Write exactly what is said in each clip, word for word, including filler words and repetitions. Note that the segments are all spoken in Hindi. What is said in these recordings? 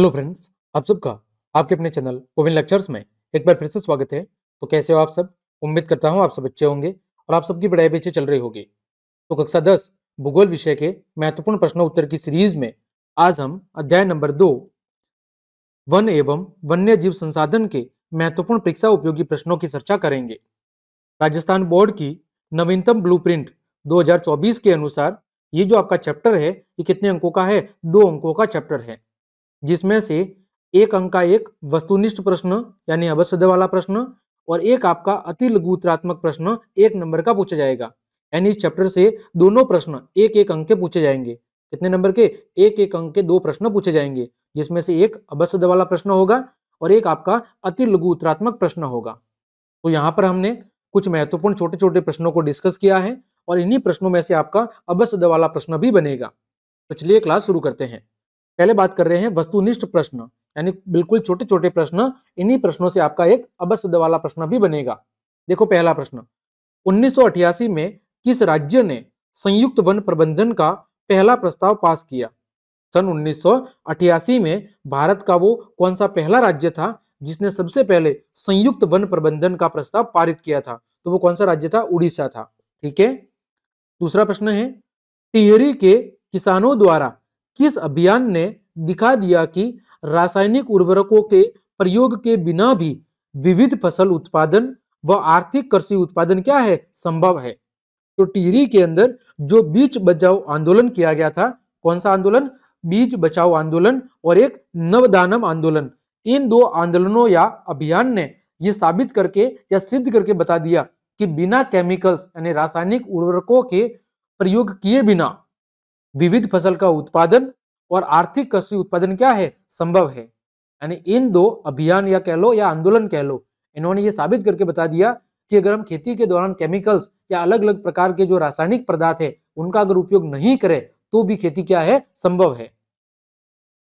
हेलो फ्रेंड्स, आप सबका आपके अपने चैनल गोविंद लेक्चर्स में एक बार फिर से स्वागत है। तो कैसे हो आप सब? उम्मीद करता हूं आप सब अच्छे होंगे और आप सबकी पढ़ाई पीछे चल रही होगी। तो कक्षा दस भूगोल विषय के महत्वपूर्ण प्रश्न उत्तर की सीरीज में आज हम अध्याय नंबर दो वन एवं वन्य जीव संसाधन के महत्वपूर्ण परीक्षा उपयोगी प्रश्नों की चर्चा करेंगे। राजस्थान बोर्ड की नवीनतम ब्लू प्रिंट दो हजार चौबीस के अनुसार ये जो आपका चैप्टर है ये कितने अंकों का है? दो अंकों का चैप्टर है, जिसमें से एक अंक का एक वस्तुनिष्ठ प्रश्न यानी अवश्य वाला प्रश्न और एक आपका अति लघु उत्तरात्मक प्रश्न एक नंबर का पूछा जाएगा। यानी इस चैप्टर से दोनों प्रश्न एक एक अंक के पूछे जाएंगे। कितने नंबर के? एक एक अंक के दो प्रश्न पूछे जाएंगे, जिसमें से एक अवश्य वाला प्रश्न होगा और एक आपका अति लघु उत्तरात्मक प्रश्न होगा। तो यहाँ पर हमने कुछ महत्वपूर्ण छोटे छोटे प्रश्नों को डिस्कस किया है और इन्हीं प्रश्नों में से आपका अवश्य वाला प्रश्न भी बनेगा। तो चलिए क्लास शुरू करते हैं। पहले बात कर रहे हैं वस्तुनिष्ठ प्रश्न यानी बिल्कुल छोटे छोटे प्रश्न। इन्हीं प्रश्नों से आपका एक अवश्य वाला प्रश्न भी बनेगा। देखो पहला प्रश्न, उन्नीस सौ अठासी में किस राज्य ने संयुक्त वन प्रबंधन का पहला प्रस्ताव पास किया? सन उन्नीस सौ अठासी में भारत का वो कौन सा पहला राज्य था जिसने सबसे पहले संयुक्त वन प्रबंधन का प्रस्ताव पारित किया था? तो वो कौन सा राज्य था? उड़ीसा था। ठीक है। दूसरा प्रश्न है, टिहरी के किसानों द्वारा किस अभियान ने दिखा दिया कि रासायनिक उर्वरकों के प्रयोग के बिना भी विविध फसल उत्पादन व आर्थिक कृषि उत्पादन क्या है? संभव है। तो टिहरी के अंदर जो बीज बचाओ आंदोलन किया गया था, कौन सा आंदोलन? बीज बचाओ आंदोलन और एक नवदानम आंदोलन। इन दो आंदोलनों या अभियान ने यह साबित करके या सिद्ध करके बता दिया कि बिना केमिकल्स यानी रासायनिक उर्वरकों के प्रयोग किए बिना विविध फसल का उत्पादन और आर्थिक कृषि उत्पादन क्या है? संभव है। यानी इन दो अभियान या कह लो या आंदोलन कह लो, इन्होंने ये साबित करके बता दिया कि अगर हम खेती के दौरान केमिकल्स या अलग अलग प्रकार के जो रासायनिक पदार्थ है उनका अगर उपयोग नहीं करें तो भी खेती क्या है? संभव है।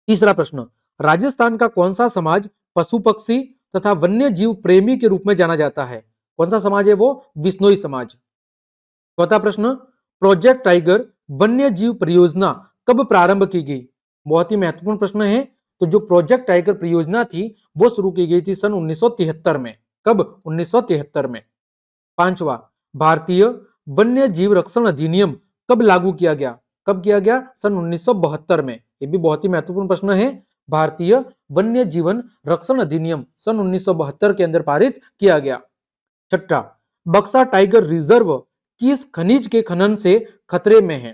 तीसरा प्रश्न, राजस्थान का कौन सा समाज पशु पक्षी तथा वन्य जीव प्रेमी के रूप में जाना जाता है? कौन सा समाज है वो? विश्नोई समाज। चौथा प्रश्न, प्रोजेक्ट टाइगर वन्य जीव परियोजना कब प्रारंभ की गई? बहुत ही महत्वपूर्ण प्रश्न है। तो जो प्रोजेक्ट टाइगर परियोजना थी वो शुरू की गई थी सन उन्नीस सौ तिहत्तर में। कब? उन्नीस सौ तिहत्तर में। पांचवा, भारतीय वन्य जीव रक्षण अधिनियम कब लागू किया गया? कब किया गया? सन उन्नीस सौ बहत्तर में। ये भी बहुत ही महत्वपूर्ण प्रश्न है। भारतीय वन्य जीवन रक्षण अधिनियम सन उन्नीस सौ बहत्तर के अंदर पारित किया गया। छठा, बक्सा टाइगर रिजर्व किस खनिज के खनन से खतरे में है?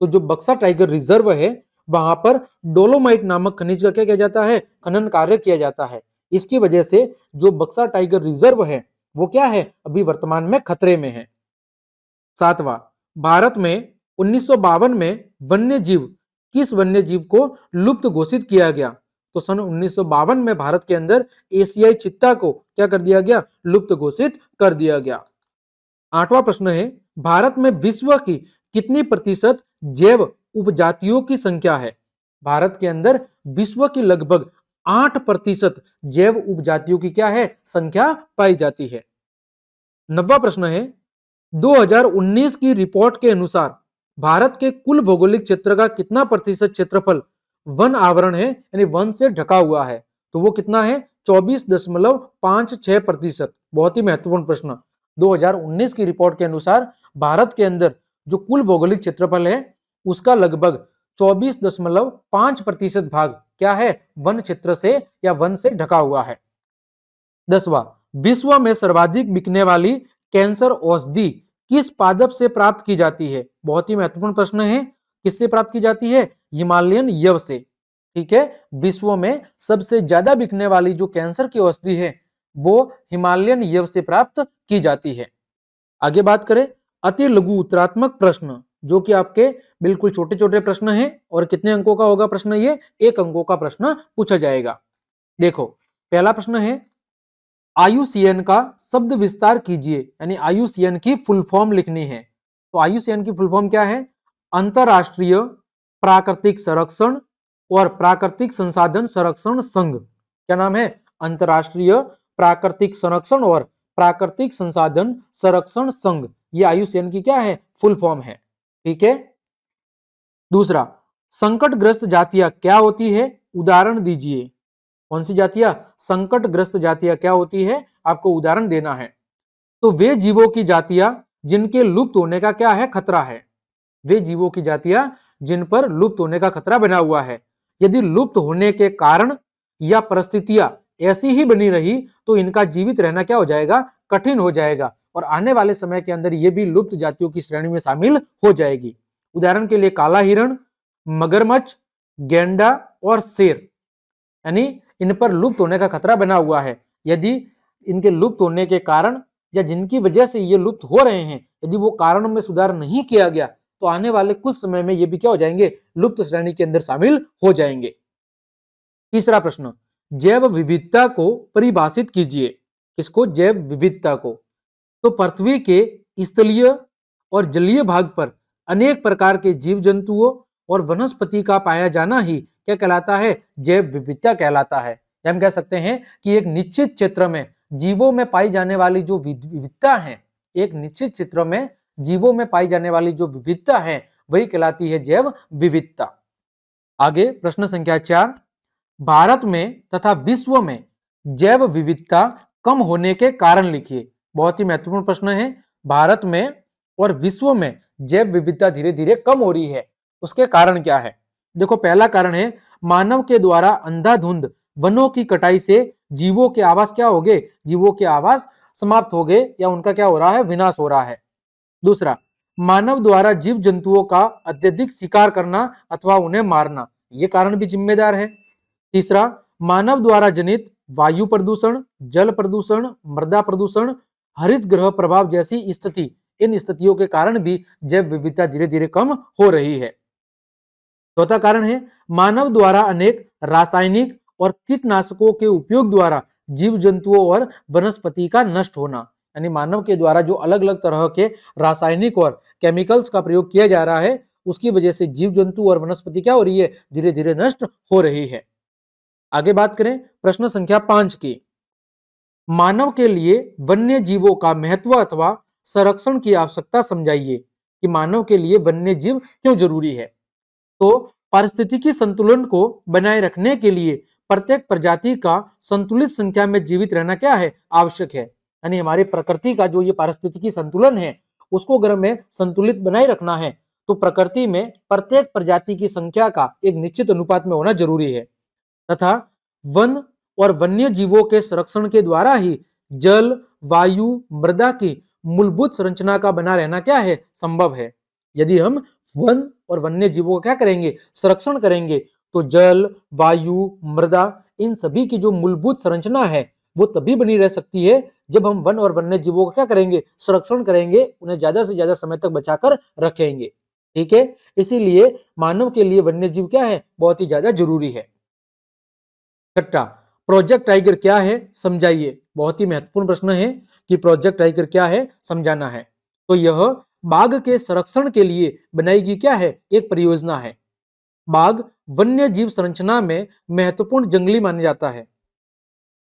तो जो बक्सा टाइगर रिजर्व है वहां पर डोलोमाइट नामक खनिज का क्या किया जाता है? खनन कार्य किया जाता है। इसकी वजह से जो बक्सा टाइगर रिजर्व है वो क्या है? अभी वर्तमान में खतरे में है। सातवां, भारत में उन्नीस सौ बावन में वन्य जीव किस वन्य जीव को लुप्त घोषित किया गया? तो सन उन्नीस सौ बावन में भारत के अंदर एशियाई चित्ता को क्या कर दिया गया? लुप्त घोषित कर दिया गया। आठवां प्रश्न है, भारत में विश्व की कितनी प्रतिशत जैव उपजातियों की संख्या है? भारत के अंदर विश्व की लगभग आठ प्रतिशत जैव उपजातियों की क्या है? संख्या पाई जाती है। नौवां प्रश्न है, दो हजार उन्नीस की रिपोर्ट के अनुसार भारत के कुल भौगोलिक क्षेत्र का कितना प्रतिशत क्षेत्रफल वन आवरण है यानी वन से ढका हुआ है? तो वो कितना है? चौबीस दशमलव पाँच छह प्रतिशत। बहुत ही महत्वपूर्ण प्रश्न। दो हजार उन्नीस की रिपोर्ट के अनुसार भारत के अंदर जो कुल भौगोलिक क्षेत्रफल है उसका लगभग चौबीस दशमलव पाँच प्रतिशत भाग क्या है? वन क्षेत्र से या वन से ढका हुआ है। दसवां, विश्व में सर्वाधिक बिकने वाली कैंसर औषधि किस पादप से प्राप्त की जाती है? बहुत ही महत्वपूर्ण प्रश्न है। किससे प्राप्त की जाती है? हिमालयन यव से। ठीक है। विश्व में सबसे ज्यादा बिकने वाली जो कैंसर की औषधि है वो हिमालयन यव से प्राप्त की जाती है। आगे बात करें अति लघु उत्तरात्मक प्रश्न, जो कि आपके बिल्कुल छोटे छोटे प्रश्न हैं और कितने अंकों का होगा प्रश्न? ये एक अंकों का प्रश्न पूछा जाएगा। देखो पहला प्रश्न है, आई यू सी एन का शब्द विस्तार कीजिए यानी आई यू सी एन की फुल फॉर्म लिखनी है। तो आई यू सी एन की फुल फॉर्म क्या है? अंतरराष्ट्रीय प्राकृतिक संरक्षण और प्राकृतिक संसाधन संरक्षण संघ। क्या नाम है? अंतरराष्ट्रीय प्राकृतिक संरक्षण और प्राकृतिक संसाधन संरक्षण संघ। ये आई यू सी एन की क्या है? फुल फॉर्म है। ठीक है। दूसरा, संकटग्रस्त जातियां क्या होती है उदाहरण दीजिए। कौन सी जातियां? संकटग्रस्त जातियां क्या होती है, आपको उदाहरण देना है। तो वे जीवों की जातियां जिनके लुप्त होने का क्या है, खतरा है। वे जीवों की जातियां जिन पर लुप्त होने का खतरा बना हुआ है। यदि लुप्त होने के कारण या परिस्थितियां ऐसी ही बनी रही तो इनका जीवित रहना क्या हो जाएगा, कठिन हो जाएगा और आने वाले समय के अंदर ये भी लुप्त जातियों की श्रेणी में शामिल हो जाएगी। उदाहरण के लिए काला हिरण, मगरमच्छ, गैंडा और शेर, यानी इन पर लुप्त होने का खतरा बना हुआ है। यदि इनके लुप्त होने के कारण या जिनकी वजह से ये लुप्त हो रहे हैं, यदि वो कारणों में सुधार नहीं किया गया तो आने वाले कुछ समय में ये भी क्या हो जाएंगे, लुप्त श्रेणी के अंदर शामिल हो जाएंगे। तीसरा प्रश्न, जैव विविधता को परिभाषित कीजिए। किसको? जैव विविधता को। तो पृथ्वी के स्थलीय और जलीय भाग पर अनेक प्रकार के जीव जंतुओं और वनस्पति का पाया जाना ही क्या कहलाता है, जैव विविधता कहलाता है। हम कह सकते हैं कि एक निश्चित क्षेत्र में जीवों में पाई जाने वाली जो विविधता है, एक निश्चित क्षेत्र में जीवों में पाई जाने वाली जो विविधता है वही कहलाती है जैव विविधता। आगे प्रश्न संख्या चार, भारत में तथा विश्व में जैव विविधता कम होने के कारण लिखिए। बहुत ही महत्वपूर्ण प्रश्न है। भारत में और विश्व में जैव विविधता धीरे धीरे कम हो रही है, उसके कारण क्या है? देखो, पहला कारण है मानव के द्वारा अंधाधुंध वनों की कटाई से जीवों के आवास क्या हो गए, जीवों के आवास समाप्त हो गए या उनका क्या हो रहा है, विनाश हो रहा है। दूसरा, मानव द्वारा जीव जंतुओं का अत्यधिक शिकार करना अथवा उन्हें मारना, ये कारण भी जिम्मेदार है। तीसरा, मानव द्वारा जनित वायु प्रदूषण, जल प्रदूषण, मृदा प्रदूषण, हरित ग्रह प्रभाव जैसी स्थिति, इन स्थितियों के कारण भी जैव विविधता धीरे धीरे कम हो रही है। चौथा कारण है मानव द्वारा अनेक रासायनिक और कीटनाशकों के उपयोग द्वारा जीव जंतुओं और वनस्पति का नष्ट होना, यानी मानव के द्वारा जो अलग अलग तरह के रासायनिक और केमिकल्स का प्रयोग किया जा रहा है उसकी वजह से जीव जंतु और वनस्पति क्या हो रही है, धीरे धीरे नष्ट हो रही है। आगे बात करें प्रश्न संख्या पांच की। मानव के लिए वन्य जीवों का महत्व अथवा संरक्षण की आवश्यकता समझाइए कि मानव के लिए वन्य जीव क्यों जरूरी है। तो पारिस्थितिकी संतुलन को बनाए रखने के लिए प्रत्येक प्रजाति का संतुलित संख्या में जीवित रहना क्या है, आवश्यक है। यानी हमारी प्रकृति का जो ये पारिस्थितिकी संतुलन है उसको अगर हमें संतुलित बनाए रखना है तो प्रकृति में प्रत्येक प्रजाति की संख्या का एक निश्चित अनुपात में होना जरूरी है। तथा वन और वन्य जीवों के संरक्षण के द्वारा ही जल, वायु, मृदा की मूलभूत संरचना का बना रहना क्या है, संभव है। यदि हम वन और वन्य जीवों का क्या करेंगे, संरक्षण करेंगे तो जल, वायु, मृदा इन सभी की जो मूलभूत संरचना है वो तभी बनी रह सकती है जब हम वन और वन्य जीवों का क्या करेंगे, संरक्षण करेंगे, उन्हें ज्यादा से ज्यादा समय तक बचाकर रखेंगे। ठीक है, इसीलिए मानव के लिए वन्य जीव क्या है, बहुत ही ज्यादा जरूरी है। छठा, प्रोजेक्ट टाइगर क्या है समझाइए। बहुत ही महत्वपूर्ण प्रश्न है कि प्रोजेक्ट टाइगर क्या है समझाना है। तो यह बाघ के संरक्षण के लिए बनाई गई क्या है, एक परियोजना है। बाघ वन्य जीव संरचना में महत्वपूर्ण जंगली माना जाता है।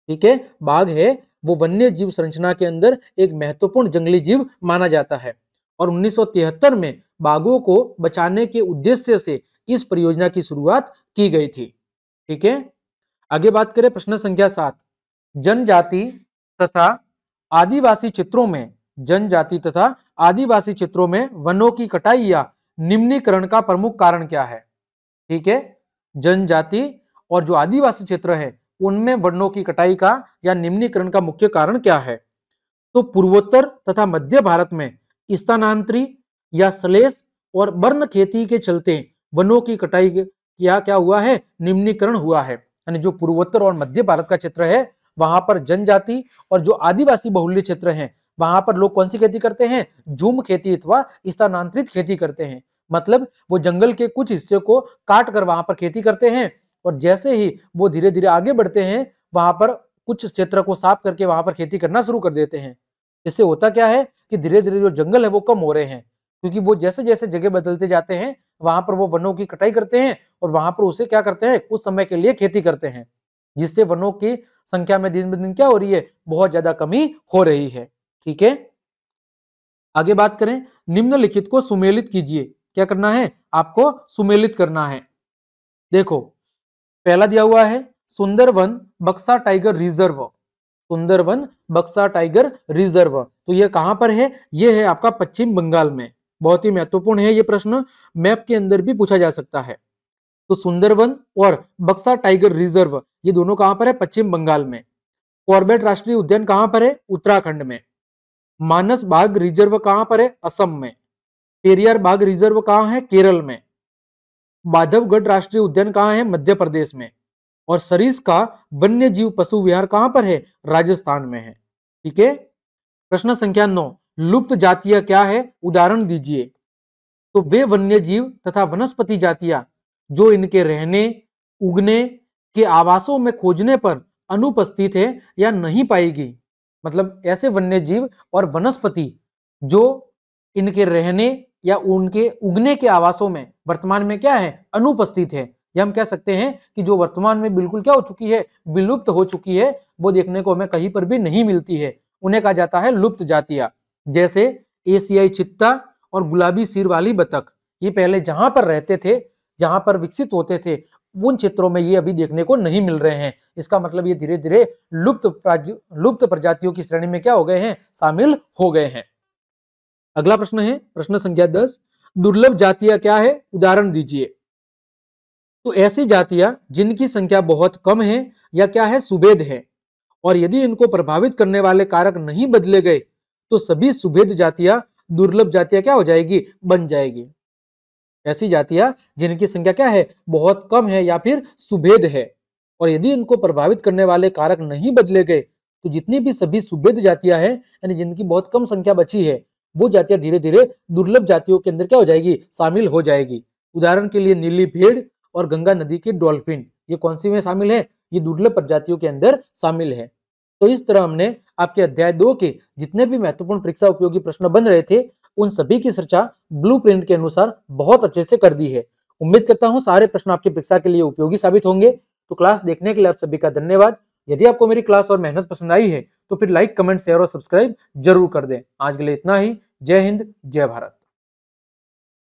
ठीक है, बाघ है वो वन्य जीव संरचना के अंदर एक महत्वपूर्ण जंगली जीव माना जाता है और उन्नीस सौ तिहत्तर में बाघों को बचाने के उद्देश्य से इस परियोजना की शुरुआत की गई थी। ठीक है, आगे बात करें प्रश्न संख्या सात, जनजाति तथा आदिवासी क्षेत्रों में जनजाति तथा आदिवासी क्षेत्रों में वनों की कटाई या निम्नीकरण का प्रमुख कारण क्या है। ठीक है, जनजाति और जो आदिवासी क्षेत्र है उनमें वनों की कटाई का या निम्नीकरण का मुख्य कारण क्या है। तो पूर्वोत्तर तथा मध्य भारत में स्थानांतरी या सलेस और बर्न खेती के चलते वनों की कटाई या क्या हुआ है, निम्नीकरण हुआ है। यानी जो पूर्वोत्तर और मध्य भारत का क्षेत्र है वहां पर जनजाति और जो आदिवासी बहुल्य क्षेत्र है वहां पर लोग कौन सी खेती करते हैं, झूम खेती अथवा स्थानांतरित खेती करते हैं। मतलब वो जंगल के कुछ हिस्से को काट कर वहां पर खेती करते हैं और जैसे ही वो धीरे धीरे आगे बढ़ते हैं वहां पर कुछ क्षेत्र को साफ करके वहां पर खेती करना शुरू कर देते हैं। इससे होता क्या है कि धीरे धीरे जो जंगल है वो कम हो रहे हैं, क्योंकि वो जैसे जैसे जगह बदलते जाते हैं वहां पर वो वनों की कटाई करते हैं और वहां पर उसे क्या करते हैं, कुछ समय के लिए खेती करते हैं, जिससे वनों की संख्या में दिन ब दिन क्या हो रही है, बहुत ज्यादा कमी हो रही है। ठीक है, आगे बात करें, निम्नलिखित को सुमेलित कीजिए। क्या करना है, आपको सुमेलित करना है। देखो, पहला दिया हुआ है सुंदरवन बक्सा टाइगर रिजर्व, सुंदरवन बक्सा टाइगर रिजर्व, तो यह कहां पर है? यह है आपका पश्चिम बंगाल में। बहुत ही महत्वपूर्ण है ये प्रश्न, मैप के अंदर भी पूछा जा सकता है। तो सुंदरवन और बक्सा टाइगर रिजर्व ये दोनों कहां पर है? पश्चिम बंगाल में। कॉर्बेट राष्ट्रीय उद्यान कहां पर है? उत्तराखंड में। मानस बाघ रिजर्व कहां पर है? असम में। पेरियार बाघ रिजर्व कहां है? केरल में। बाधवगढ़ राष्ट्रीय उद्यान कहां है? मध्य प्रदेश में। और सरिस्का वन्य जीव पशु विहार कहां पर है? राजस्थान में है। ठीक है। प्रश्न संख्या नौ, लुप्त जातियां क्या है? उदाहरण दीजिए। तो वे वन्य जीव तथा वनस्पति जातियां जो इनके रहने उगने के आवासों में खोजने पर अनुपस्थित है या नहीं पाएगी, मतलब ऐसे वन्य जीव और वनस्पति जो इनके रहने या उनके उगने के आवासों में वर्तमान में क्या है? अनुपस्थित है। या हम कह सकते हैं कि जो वर्तमान में बिल्कुल क्या हो चुकी है? विलुप्त हो चुकी है, वो देखने को हमें कहीं पर भी नहीं मिलती है, उन्हें कहा जाता है लुप्त जातियां। जैसे एशियाई चित्ता और गुलाबी सिर वाली बतख, ये पहले जहां पर रहते थे, जहां पर विकसित होते थे, उन क्षेत्रों में ये अभी देखने को नहीं मिल रहे हैं। इसका मतलब ये धीरे धीरे लुप्त लुप्त प्रजातियों की श्रेणी में क्या हो गए हैं? शामिल हो गए हैं। अगला प्रश्न है प्रश्न संख्या दस, दुर्लभ जातियां क्या है? उदाहरण दीजिए। तो ऐसी जातियां जिनकी संख्या बहुत कम है या क्या है? सुभेद है, और यदि इनको प्रभावित करने वाले कारक नहीं बदले गए तो सभी सुभेद जातियां दुर्लभ जातियां क्या हो जाएगी? बन जाएगी। ऐसी जातियां जिनकी संख्या क्या है? बहुत कम है या फिर सुभेद है, और यदि इनको प्रभावित करने वाले कारक नहीं बदले गए तो जितनी भी सभी सुभेद जातियां हैं, यानी जिनकी बहुत कम संख्या बची है, वो जातियां धीरे धीरे दुर्लभ जातियों के अंदर क्या हो जाएगी? शामिल हो जाएगी। उदाहरण के लिए नीली भेड़ और गंगा नदी के डॉल्फिन, ये कौन सी में शामिल है? ये दुर्लभ प्रजातियों के अंदर शामिल है। तो इस तरह हमने आपके अध्याय दो के जितने भी महत्वपूर्ण परीक्षा उपयोगी प्रश्न बन रहे थे, उन सभी की चर्चा ब्लूप्रिंट के अनुसार बहुत अच्छे से कर दी है। उम्मीद करता हूँ सारे प्रश्न आपकी परीक्षा के लिए उपयोगी साबित होंगे। तो क्लास देखने के लिए आप सभी का धन्यवाद। यदि आपको मेरी क्लास और मेहनत पसंद आई है तो फिर लाइक, कमेंट, शेयर और सब्सक्राइब जरूर कर दें। आज के लिए इतना ही। जय हिंद, जय भारत।